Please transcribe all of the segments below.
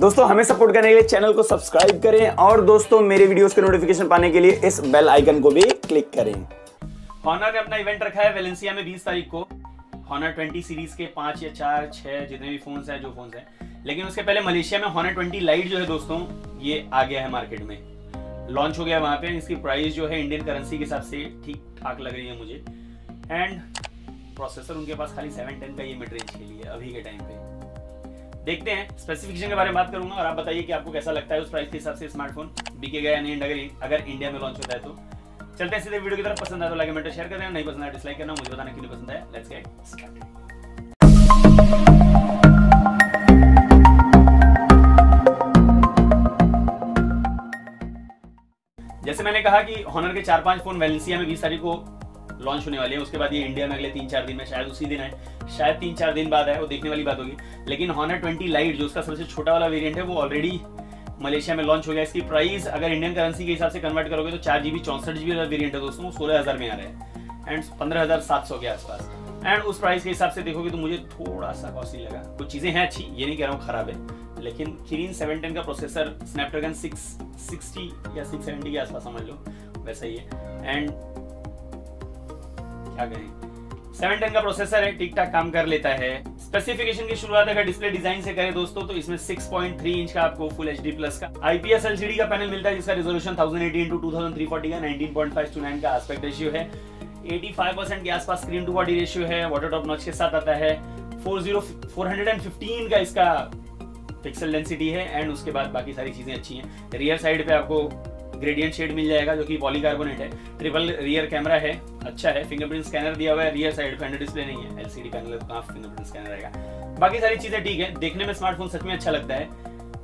दोस्तों हमें सपोर्ट करने के लिए चैनल को सब्सक्राइब करें और दोस्तों मेरे वीडियोस के नोटिफिकेशन पाने के लिए इस बेल आइकन को भी क्लिक करें। हॉनर ने अपना इवेंट रखा है वेलेंसिया में 20 तारीख को। हॉनर 20 सीरीज के 5 या 4, 6 जितने भी फोन्स हैं जो फोन्स हैं, लेकिन उसके पहले मलेशिया में हॉनर 20 लाइट जो है दोस्तों ये आ गया है मार्केट में, लॉन्च हो गया वहाँ पे। इसकी प्राइस जो है इंडियन करेंसी के हिसाब से ठीक ठाक लग रही है मुझे। एंड प्रोसेसर उनके पास खाली 710 का ये मिड रेंज के लिए अभी के टाइम पे। देखते हैं स्पेसिफिकेशन के बारे में बात करूंगा और आप बताइए कि आपको कैसा लगता है उस प्राइस के हिसाब से स्मार्टफोन बिकेगा या नहीं अगर इंडिया में लॉन्च होता है तो। चलते हैं सीधे वीडियो की तरफ। पसंद आया तो लाइक कमेंट शेयर कर देना, नहीं पसंद आया डिसलाइक करना, मुझे बताना क्यों नहीं पसंद आया। Let's get started. जैसे मैंने कहा कि हॉनर के 4-5 फोन वेलेंसिया में 20 तारीख को लॉन्च होने वाली है, उसके बाद ये इंडिया में अगले 3-4 दिन में, शायद उसी दिन है, शायद 3-4 दिन बाद है, वो देखने वाली बात होगी। लेकिन हॉनर 20 लाइट जो उसका सबसे छोटा वाला वेरिएंट है वो ऑलरेडी मलेशिया में लॉन्च हो गया। इसकी प्राइस अगर इंडियन करेंसी के हिसाब से कन्वर्ट करोगे तो 4GB 64GB वाला वेरियंट है दोस्तों, 16,000 में आ रहा है एंड 15,700 के आसपास। एंड उस प्राइस के हिसाब से देखोगे तो मुझे थोड़ा सा कॉस्टली लगा। कुछ चीज़ें हैं अच्छी, ये नहीं कह रहा हूँ खराब है, लेकिन किरिन 710 का प्रोसेसर स्नैपड्रैगन 660 या 670 के आसपास समझ लो वैसा ही है। एंड 710 का प्रोसेसर है, ठीक ठाक काम कर लेता है। स्पेसिफिकेशन की शुरुआत अगर डिस्प्ले डिजाइन से करें दोस्तों तो इसमें 6.3 इंच का आपको फुल एचडी प्लस का आईपीएस एलसीडी का पैनल मिलता है, जिसका रिजोल्यूशन 1080x2340 का 19.5:9 का एस्पेक्ट रेशियो है। 85% के आसपास स्क्रीन टू बॉडी रेशियो है, वाटर टॉप नॉच के साथ आता है। 415 का इसका पिक्सल डेंसिटी है एंड उसके बाद बाकी सारी चीजें अच्छी हैं। रियर साइड पे आपको ग्रेडियंट शेड मिल जाएगा जो कि पॉलीकार्बोनेट है। ट्रिपल रियर कैमरा है, अच्छा है। फिंगरप्रिंट स्कैनर दिया हुआ है रियर साइड पे, अंडर डिस्प्ले नहीं है, एलसीडी पैनल है तो कहाँ फिंगरप्रिंट स्कैनर रहेगा। बाकी सारी चीजें ठीक है, देखने में स्मार्टफोन सच में अच्छा लगता है,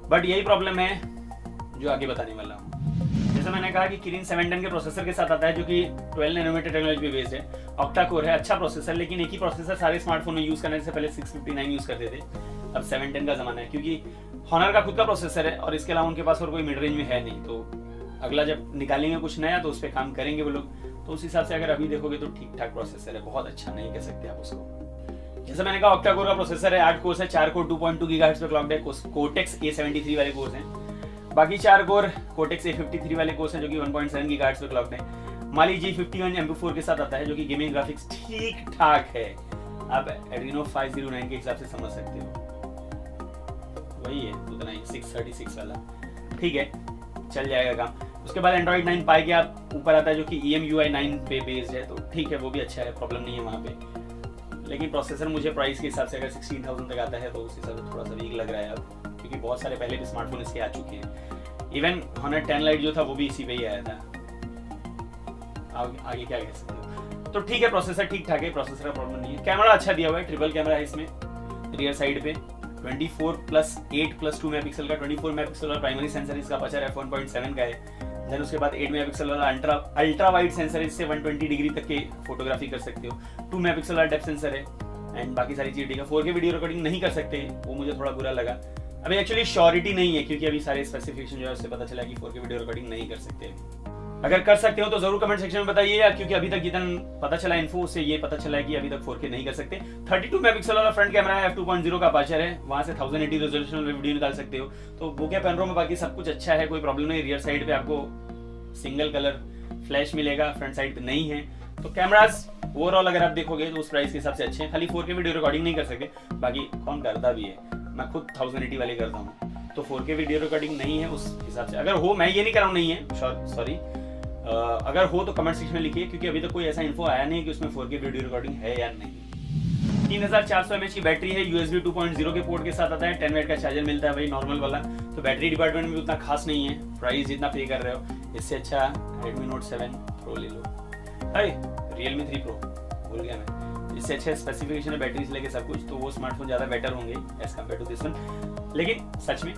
बट यही प्रॉब्लम है जो आगे बताने वाला हूँ। जैसे मैंने कहा कि किरिन 710 के प्रोसेसर के साथ आता है जो कि 12 नैनोमीटर टेक्नोलॉजी पे बेस्ड है। ऑक्टा कोर है, अच्छा प्रोसेसर, लेकिन एक ही प्रोसेसर सारे स्मार्टफोन में यूज करने से पहले 659 यूज करते थे, अब 710 का जमाना है। क्योंकि हॉनर का खुद का प्रोसेसर है और इसके अलावा उनके पास और कोई मिड रेंज में है नहीं, तो अगला जब निकालेंगे कुछ नया तो उस पर काम करेंगे वो लोग। तो उस हिसाब से अगर अभी देखोगे तो ठीक ठाक प्रोसेसर है, बहुत अच्छा नहीं कह सकते आप उसको। जैसे मैंने कहा ऑक्टा कोर का प्रोसेसर है, 8 कोर्स है, 4 कोर 2.2 GHz पे क्लॉक्ड है, कोटेक्स A73 वाले कोर्स हैं, बाकी 4 कोर कोटेक्स A53 वाले कोर्स हैं जो कि 1.7 GHz पे क्लॉक्ड है। माली G51 MP4 के साथ आता है जो कि गेमिंग ग्राफिक्स ठीक ठाक है, आप एड्रीनो 509 के हिसाब से समझ सकते हो, वही है उतना ही 636 वाला, ठीक है, चल जाएगा काम। उसके बाद एंड्रॉइड 9 पाई के आप ऊपर आता है जो कि EMUI 9 पे बेस्ड है, तो ठीक है वो भी अच्छा है, प्रॉब्लम नहीं है वहाँ पे। लेकिन प्रोसेसर मुझे प्राइस के हिसाब से अगर 16,000 तक आता है तो उस हिसाब से थोड़ा सा वीक लग रहा है अब, क्योंकि बहुत सारे पहले भी स्मार्टफोन इसके आ चुके हैं। इवन हॉनर 10 लाइट जो था वो भी इसी पे ही आया था, आगे क्या कह सकते हो। तो ठीक है प्रोसेसर ठीक ठाक है, प्रोसेसर का प्रॉब्लम नहीं है। कैमरा अच्छा दिया हुआ है, ट्रिपल कैमरा है इसमें रियर साइड पे, 24+8+2 मेगापिक्सल का 24 मेगापिक्सल वाला प्राइमरी सेंसर इसका बचा है, 1.7 का है। देन उसके बाद 8 मेगापिक्सल वाला अल्ट्रा वाइड सेंसर, इससे 120 डिग्री तक के फोटोग्राफी कर सकते हो। 2 मेगापिक्सल वाला डेप्थ सेंसर है एंड बाकी सारी चीज़ें ठीक है। 4K वीडियो रिकॉर्डिंग नहीं कर सकते, वो मुझे थोड़ा बुरा लगा। अभी एक्चुअली श्योरिटी नहीं है क्योंकि अभी सारे स्पेसिफिकेशन जो है उससे पता चला कि 4K वीडियो रिकॉर्डिंग नहीं कर सकते। अगर कर सकते हो तो जरूर कमेंट सेक्शन में बताइए, क्योंकि अभी तक जितना पता चला इन्फो उससे ये पता चला है कि अभी तक 4K नहीं कर सकते। 32 मेगापिक्सल वाला फ्रंट कैमरा है, f2.0 का अपर्चर है, वहां से 1080 रेजोल्यूशन में वीडियो निकाल सकते हो, तो वो क्या पैनोरामा में बाकी सब कुछ अच्छा है, कोई प्रॉब्लम नहीं। रियर साइड पे आपको सिंगल कलर फ्लैश मिलेगा, फ्रंट साइड पे नहीं है। तो कैमरास ओवरऑल अगर आप देखोगे तो उस प्राइस के हिसाब से अच्छे हैं, खाली 4K वीडियो रिकॉर्डिंग नहीं कर सकते, बाकी कौन करता भी है, मैं खुद 1080 वाले करता हूँ। तो 4K वीडियो रिकॉर्डिंग नहीं है उस हिसाब से, अगर हो, मैं ये नहीं कर रहा हूँ नहीं है, सॉरी, अगर हो तो कमेंट सेक्शन में लिखिए, क्योंकि अभी तक तो कोई ऐसा इन्फो आया नहीं कि उसमें 4K वीडियो रिकॉर्डिंग है या नहीं। 3400 mAh की बैटरी है, USB 2.0 के पोर्ट के साथ आता है, 10 वाट का चार्जर मिलता है भाई नॉर्मल वाला, तो बैटरी डिपार्टमेंट में उतना खास नहीं है, प्राइस जितना पे कर रहे हो इससे अच्छा Redmi Note 7 Pro ले लो, अरे Realme 3 Pro भूल गया मैं, इससे अच्छे स्पेसिफिकेशन है बैटरी से लेके सब कुछ, तो वो स्मार्टफोन ज़्यादा बेटर होंगे as compare to this one. लेकिन सच में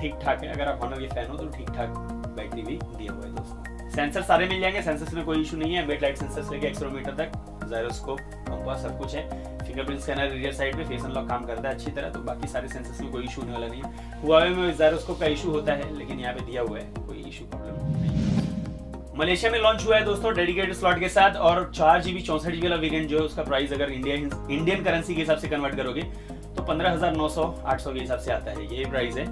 ठीक ठाक है, अगर आप Honor के फैन हो तो ठीक ठाक बैटरी भी दिया हुआ है दोस्तों। सेंसर सारे मिल जाएंगे, सेंसर्स में कोई इशू नहीं है, बेट लाइट सेंसर से लेके एक्सरोमीटर तक, जायरोस्कोप, कंपास सब कुछ है। फिंगरप्रिंट स्कैनर रियर साइड पे, फेस अनलॉक काम करता है अच्छी तरह, तो बाकी सारे सेंसर्स में कोई इशू होने वाला नहीं है। हुआवे में जायरोस्कोप का इशू होता है, लेकिन यहाँ पे दिया हुआ है, कोई इशू प्रॉब्लम नहीं है। मलेशिया में लॉन्च हुआ है दोस्तों डेडिकेटेड स्लॉट के साथ, और 4GB 64GB वाला वेरियंट जो है उसका प्राइस अगर इंडियन करेंसी के हिसाब से कन्वर्ट करोगे तो 15,900-800 के हिसाब से आता है, ये प्राइस है।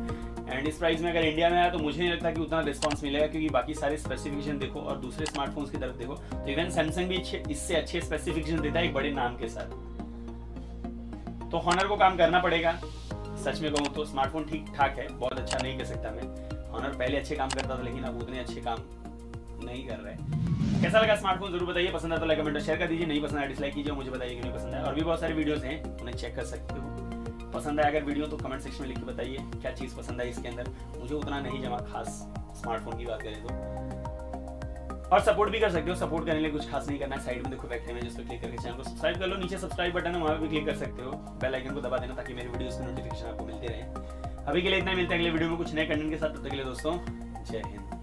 एंड इस प्राइस में अगर इंडिया में आया तो मुझे नहीं लगता कि उतना रिस्पांस मिलेगा, क्योंकि बाकी सारे स्पेसिफिकेशन देखो और दूसरे स्मार्टफोन्स की तरफ देखो तो इवन सैमसंग भी इससे अच्छे स्पेसिफिकेशन देता है एक बड़े नाम के साथ। तो हॉनर को काम करना पड़ेगा, सच में कहूँ तो स्मार्टफोन ठीक ठाक है, बहुत अच्छा नहीं कह सकता मैं। हॉनर पहले अच्छे काम करता था लेकिन अब उतने अच्छे काम नहीं कर रहे हैं। कैसा लगा स्मार्टफोन जरूर बताइए, पसंद आता तो लाइक कमेंट और शेयर कर दीजिए, नहीं पसंद आया डिसलाइक कीजिए, मुझे बताइए कि नहीं पसंद है। और भी बहुत सारे वीडियोस हैं, उन्हें चेक कर सकते हो। पसंद आया अगर वीडियो तो कमेंट सेक्शन में लिख के बताइए क्या चीज़ पसंद आई इसके अंदर, मुझे उतना नहीं जमा खास स्मार्टफोन की बात करें तो। और सपोर्ट भी कर सकते हो, सपोर्ट करने के लिए कुछ खास नहीं करना है, साइड में देखो बैठे में जिस पर क्लिक करके चैनल को सब्सक्राइब कर लो, नीचे सब्सक्राइब बटन है वहाँ पर भी क्लिक कर सकते हो, बेल आइकन को दबा देना ताकि मेरे वीडियोज़ की नोटिफिकेशन आपको मिलते रहे। अभी के लिए इतना, मिलता है अगले वीडियो में कुछ नए कंटेंट के साथ, तब तक के लिए दोस्तों जय हिंद।